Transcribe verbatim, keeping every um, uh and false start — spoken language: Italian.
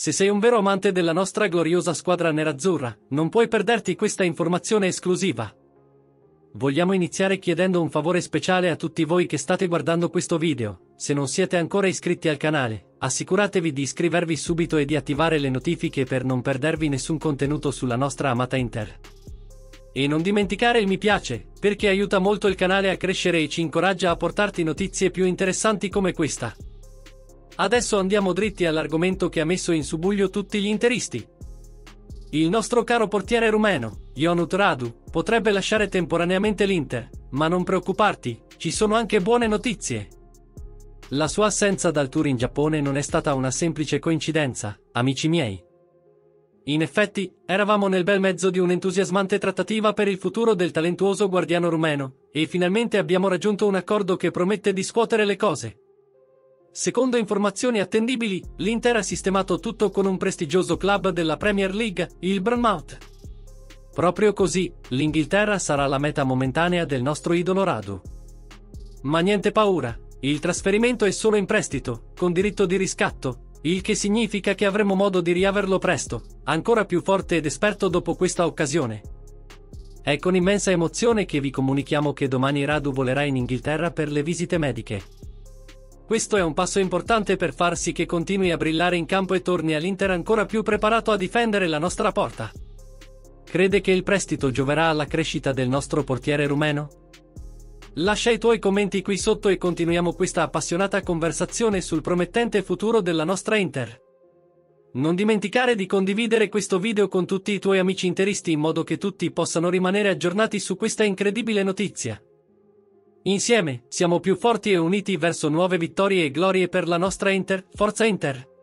Se sei un vero amante della nostra gloriosa squadra nerazzurra, non puoi perderti questa informazione esclusiva. Vogliamo iniziare chiedendo un favore speciale a tutti voi che state guardando questo video. Se non siete ancora iscritti al canale, assicuratevi di iscrivervi subito e di attivare le notifiche per non perdervi nessun contenuto sulla nostra amata Inter. E non dimenticare il mi piace, perché aiuta molto il canale a crescere e ci incoraggia a portarti notizie più interessanti come questa. Adesso andiamo dritti all'argomento che ha messo in subbuglio tutti gli interisti. Il nostro caro portiere rumeno, Ionut Radu, potrebbe lasciare temporaneamente l'Inter, ma non preoccuparti, ci sono anche buone notizie. La sua assenza dal tour in Giappone non è stata una semplice coincidenza, amici miei. In effetti, eravamo nel bel mezzo di un'entusiasmante trattativa per il futuro del talentuoso guardiano rumeno, e finalmente abbiamo raggiunto un accordo che promette di scuotere le cose. Secondo informazioni attendibili, l'Inter ha sistemato tutto con un prestigioso club della Premier League, il Bournemouth. Proprio così, l'Inghilterra sarà la meta momentanea del nostro idolo Radu. Ma niente paura, il trasferimento è solo in prestito, con diritto di riscatto, il che significa che avremo modo di riaverlo presto, ancora più forte ed esperto dopo questa occasione. È con immensa emozione che vi comunichiamo che domani Radu volerà in Inghilterra per le visite mediche. Questo è un passo importante per far sì che continui a brillare in campo e torni all'Inter ancora più preparato a difendere la nostra porta. Crede che il prestito gioverà alla crescita del nostro portiere rumeno? Lascia i tuoi commenti qui sotto e continuiamo questa appassionata conversazione sul promettente futuro della nostra Inter. Non dimenticare di condividere questo video con tutti i tuoi amici interisti in modo che tutti possano rimanere aggiornati su questa incredibile notizia. Insieme, siamo più forti e uniti verso nuove vittorie e glorie per la nostra Inter. Forza Inter!